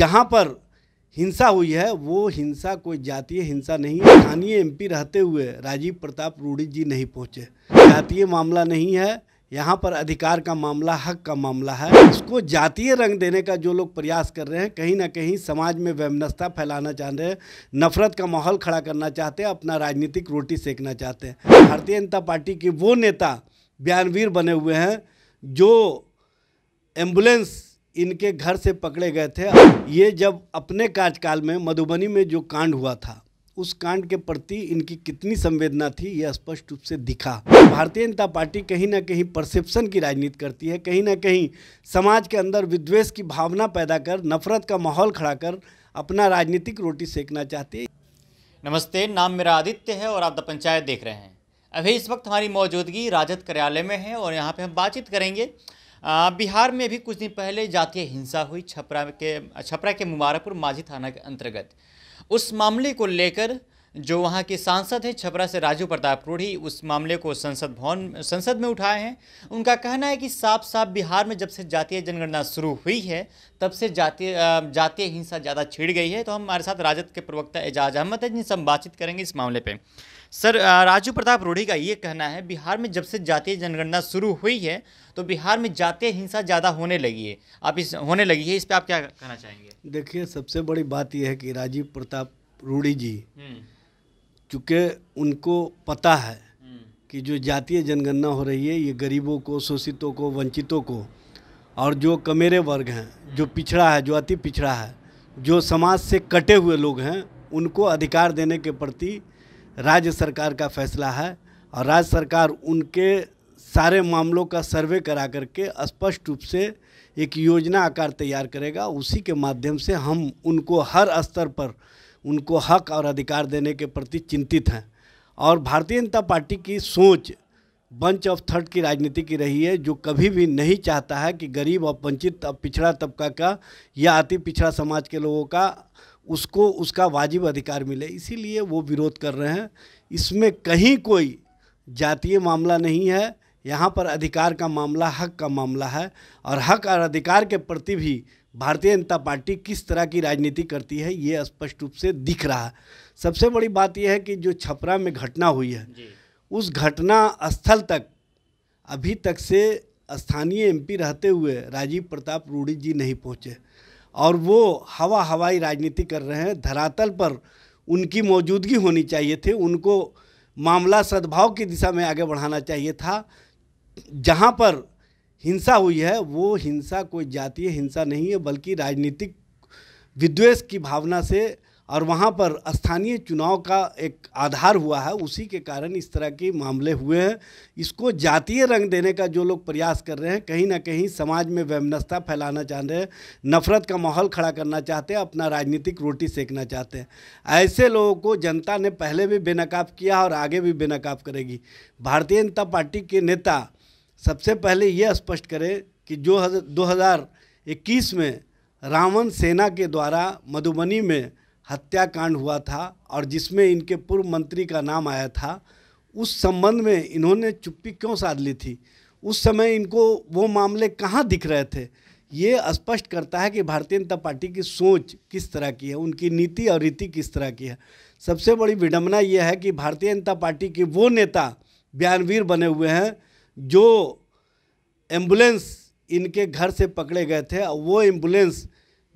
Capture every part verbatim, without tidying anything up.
जहाँ पर हिंसा हुई है वो हिंसा कोई जातीय हिंसा नहीं है। स्थानीय एमपी रहते हुए राजीव प्रताप रूडी जी नहीं पहुँचे। जातीय मामला नहीं है, यहाँ पर अधिकार का मामला, हक का मामला है। इसको जातीय रंग देने का जो लोग प्रयास कर रहे हैं, कहीं ना कहीं समाज में वैमनस्यता फैलाना चाह रहे हैं, नफरत का माहौल खड़ा करना चाहते हैं, अपना राजनीतिक रोटी सेकना चाहते हैं। भारतीय जनता पार्टी के वो नेता बयानवीर बने हुए हैं जो एम्बुलेंस इनके घर से पकड़े गए थे। ये जब अपने कार्यकाल में मधुबनी में जो कांड हुआ था, उस कांड के प्रति इनकी कितनी संवेदना थी यह स्पष्ट रूप से दिखा। भारतीय जनता पार्टी कहीं ना कहीं परसेप्शन की राजनीति करती है, कहीं ना कहीं समाज के अंदर विद्वेष की भावना पैदा कर, नफरत का माहौल खड़ा कर अपना राजनीतिक रोटी सेकना चाहती है। नमस्ते, नाम मेरा आदित्य है और आप द पंचायत देख रहे हैं। अभी इस वक्त हमारी मौजूदगी राजद कार्यालय में है और यहाँ पर हम बातचीत करेंगे। आ, बिहार में भी कुछ दिन पहले जातीय हिंसा हुई छपरा के छपरा के मुवारपुर मांझी थाना के अंतर्गत। उस मामले को लेकर जो वहाँ के सांसद हैं छपरा से राजीव प्रताप रूडी, उस मामले को संसद भवन संसद में उठाए हैं। उनका कहना है कि साफ साफ बिहार में जब से जातीय जनगणना शुरू हुई है तब से जातीय जातीय हिंसा ज़्यादा छिड़ गई है। तो हम हमारे साथ राजद के प्रवक्ता एजाज अहमद है जिनसे हम बातचीत करेंगे इस मामले पर। सर, राजीव प्रताप रूडी का ये कहना है बिहार में जब से जातीय जनगणना शुरू हुई है तो बिहार में जातीय हिंसा ज़्यादा होने लगी है। आप इस होने लगी है इस पर आप क्या कहना चाहेंगे? देखिए, सबसे बड़ी बात यह है कि राजीव प्रताप रूडी जी, चूँकि उनको पता है कि जो जातीय जनगणना हो रही है ये गरीबों को, शोषितों को, वंचितों को और जो कमेरे वर्ग हैं, जो पिछड़ा है, जो अति पिछड़ा है, जो समाज से कटे हुए लोग हैं, उनको अधिकार देने के प्रति राज्य सरकार का फैसला है। और राज्य सरकार उनके सारे मामलों का सर्वे करा करके स्पष्ट रूप से एक योजना आकार तैयार करेगा। उसी के माध्यम से हम उनको हर स्तर पर उनको हक और अधिकार देने के प्रति चिंतित हैं। और भारतीय जनता पार्टी की सोच बंच ऑफ थर्ड की राजनीति की रही है, जो कभी भी नहीं चाहता है कि गरीब और वंचित और पिछड़ा तबका का या अति पिछड़ा समाज के लोगों का उसको उसका वाजिब अधिकार मिले, इसीलिए वो विरोध कर रहे हैं। इसमें कहीं कोई जातीय मामला नहीं है, यहाँ पर अधिकार का मामला, हक का मामला है। और हक और अधिकार के प्रति भी भारतीय जनता पार्टी किस तरह की राजनीति करती है ये स्पष्ट रूप से दिख रहा है। सबसे बड़ी बात यह है कि जो छपरा में घटना हुई है, उस घटना स्थल तक अभी तक से स्थानीय एमपी रहते हुए राजीव प्रताप रूडी जी नहीं पहुँचे और वो हवा हवाई राजनीति कर रहे हैं। धरातल पर उनकी मौजूदगी होनी चाहिए थी, उनको मामला सद्भाव की दिशा में आगे बढ़ाना चाहिए था। जहाँ पर हिंसा हुई है वो हिंसा कोई जातीय हिंसा नहीं है, बल्कि राजनीतिक विद्वेष की भावना से, और वहाँ पर स्थानीय चुनाव का एक आधार हुआ है, उसी के कारण इस तरह के मामले हुए हैं। इसको जातीय रंग देने का जो लोग प्रयास कर रहे हैं, कहीं ना कहीं समाज में वैमनस्यता फैलाना चाह रहे हैं, नफरत का माहौल खड़ा करना चाहते हैं, अपना राजनीतिक रोटी सेकना चाहते हैं। ऐसे लोगों को जनता ने पहले भी बेनकाब किया और आगे भी बेनकाब करेगी। भारतीय जनता पार्टी के नेता सबसे पहले यह स्पष्ट करें कि जो दो हज़ार इक्कीस में रावण सेना के द्वारा मधुबनी में हत्याकांड हुआ था और जिसमें इनके पूर्व मंत्री का नाम आया था, उस संबंध में इन्होंने चुप्पी क्यों साध ली थी? उस समय इनको वो मामले कहाँ दिख रहे थे? ये स्पष्ट करता है कि भारतीय जनता पार्टी की सोच किस तरह की है, उनकी नीति और रीति किस तरह की है। सबसे बड़ी विडम्बना यह है कि भारतीय जनता पार्टी के वो नेता बयानवीर बने हुए हैं जो एम्बुलेंस इनके घर से पकड़े गए थे और वो एम्बुलेंस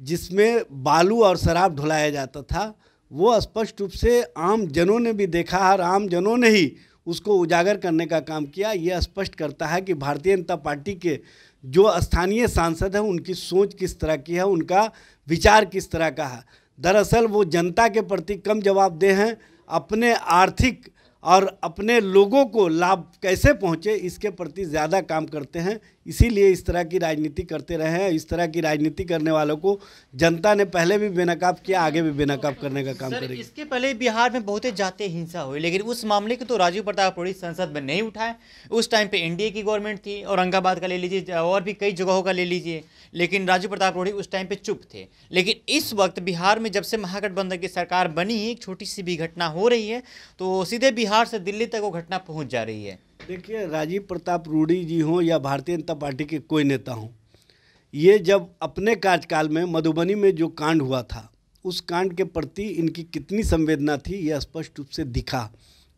जिसमें बालू और शराब ढुलाया जाता था, वो स्पष्ट रूप से आम जनों ने भी देखा और आम जनों ने ही उसको उजागर करने का काम किया। यह स्पष्ट करता है कि भारतीय जनता पार्टी के जो स्थानीय सांसद हैं उनकी सोच किस तरह की है, उनका विचार किस तरह का है। दरअसल वो जनता के प्रति कम जवाबदेह हैं, अपने आर्थिक और अपने लोगों को लाभ कैसे पहुंचे इसके प्रति ज़्यादा काम करते हैं, इसीलिए इस तरह की राजनीति करते रहे हैं। इस तरह की राजनीति करने वालों को जनता ने पहले भी बेनकाब किया, आगे भी बेनकाब करने का काम करेगी। इसके पहले बिहार में बहुत जातीय हिंसा हुई, लेकिन उस मामले को तो राजीव प्रताप रूडी संसद में नहीं उठाए। उस टाइम पर एनडीए की गवर्नमेंट थी, औरंगाबाद का ले लीजिए और भी कई जगहों का ले लीजिए, लेकिन राजीव प्रताप रूडी उस टाइम पर चुप थे। लेकिन इस वक्त बिहार में जब से महागठबंधन की सरकार बनी है, एक छोटी सी भी घटना हो रही है तो सीधे बिहार से दिल्ली तक वो घटना पहुंच जा रही है। देखिए, राजीव प्रताप रूडी जी हों या भारतीय जनता पार्टी के कोई नेता हों, ये जब अपने कार्यकाल में मधुबनी में जो कांड हुआ था उस कांड के प्रति इनकी कितनी संवेदना थी यह स्पष्ट रूप से दिखा।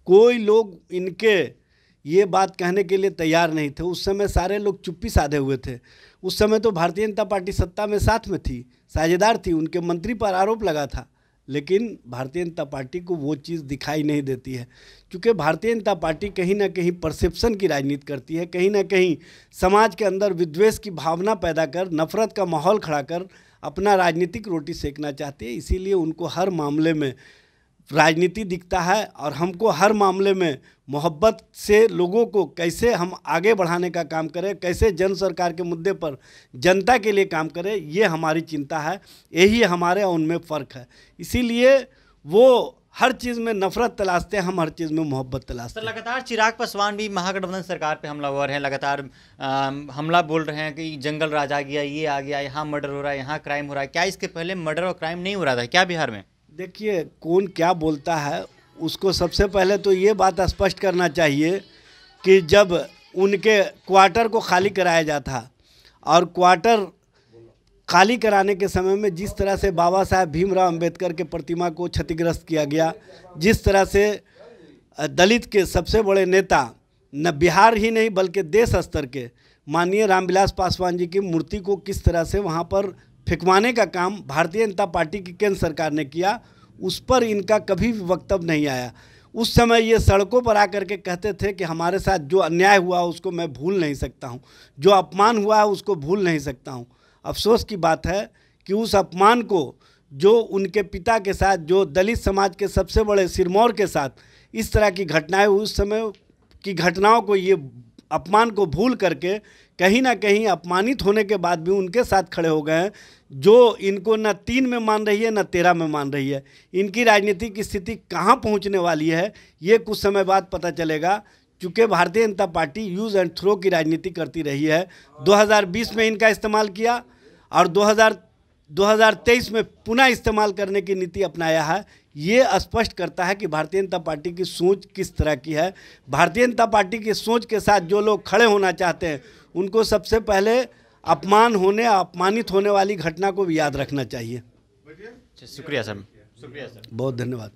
कोई लोग इनके ये बात कहने के लिए तैयार नहीं थे। उस समय सारे लोग चुप्पी साधे हुए थे। उस समय तो भारतीय जनता पार्टी सत्ता में साथ में थी, साझेदार थी, उनके मंत्री पर आरोप लगा था, लेकिन भारतीय जनता पार्टी को वो चीज़ दिखाई नहीं देती है। क्योंकि भारतीय जनता पार्टी कहीं ना कहीं परसेप्शन की राजनीति करती है, कहीं ना कहीं समाज के अंदर विद्वेष की भावना पैदा कर, नफरत का माहौल खड़ा कर अपना राजनीतिक रोटी सेकना चाहती है। इसीलिए उनको हर मामले में राजनीति दिखता है और हमको हर मामले में मोहब्बत से लोगों को कैसे हम आगे बढ़ाने का काम करें, कैसे जन सरकार के मुद्दे पर जनता के लिए काम करें, ये हमारी चिंता है। यही हमारे और उनमें फ़र्क है। इसीलिए वो हर चीज़ में नफरत तलाशते हैं, हम हर चीज़ में मोहब्बत तलाशते हैं। लगातार चिराग पासवान भी महागठबंधन सरकार पे हमलावर हैं, लगातार हमला बोल रहे हैं कि जंगल राज आ गया, ये आ गया, यहाँ मर्डर हो रहा है, यहाँ क्राइम हो रहा है। क्या इसके पहले मर्डर और क्राइम नहीं हो रहा था क्या बिहार में? देखिए, कौन क्या बोलता है उसको सबसे पहले तो ये बात स्पष्ट करना चाहिए कि जब उनके क्वार्टर को खाली कराया जाता और क्वार्टर खाली कराने के समय में जिस तरह से बाबा साहब भीमराव अंबेडकर के प्रतिमा को क्षतिग्रस्त किया गया, जिस तरह से दलित के सबसे बड़े नेता न बिहार ही नहीं बल्कि देश स्तर के माननीय रामविलास पासवान जी की मूर्ति को किस तरह से वहाँ पर फिकवाने का काम भारतीय जनता पार्टी की केंद्र सरकार ने किया, उस पर इनका कभी भी वक्तव्य नहीं आया। उस समय ये सड़कों पर आकर के कहते थे कि हमारे साथ जो अन्याय हुआ उसको मैं भूल नहीं सकता हूँ, जो अपमान हुआ है उसको भूल नहीं सकता हूँ। अफसोस की बात है कि उस अपमान को जो उनके पिता के साथ, जो दलित समाज के सबसे बड़े सिरमौर के साथ इस तरह की घटनाएं, उस समय की घटनाओं को, ये अपमान को भूल करके कहीं ना कहीं अपमानित होने के बाद भी उनके साथ खड़े हो गए हैं, जो इनको न तीन में मान रही है न तेरह में मान रही है। इनकी राजनीतिक स्थिति कहाँ पहुँचने वाली है ये कुछ समय बाद पता चलेगा। चूँकि Bharatiya Janata party use and throw की राजनीति करती रही है, दो हज़ार बीस में इनका इस्तेमाल किया और दो हज़ार तेईस में पुनः इस्तेमाल करने की नीति अपनाया है। ये स्पष्ट करता है कि भारतीय जनता पार्टी की सोच किस तरह की है। भारतीय जनता पार्टी की सोच के साथ जो लोग खड़े होना चाहते हैं उनको सबसे पहले अपमान होने, अपमानित होने वाली घटना को भी याद रखना चाहिए। शुक्रिया सर, शुक्रिया सर, बहुत धन्यवाद।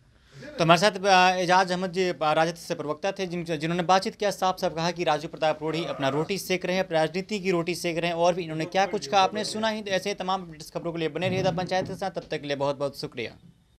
तो हमारे साथ एजाज अहमद जी राजद से प्रवक्ता थे, जिन जिन्होंने बातचीत किया। साफ साफ कहा कि राजीव प्रताप रूडी अपना रोटी सेक रहे हैं, राजनीति की रोटी सेक रहे हैं। और भी इन्होंने क्या कुछ कहा आपने सुना ही। तो ऐसे तमाम खबरों के लिए बने रहिए द पंचायत के साथ। तब तक के लिए बहुत बहुत शुक्रिया।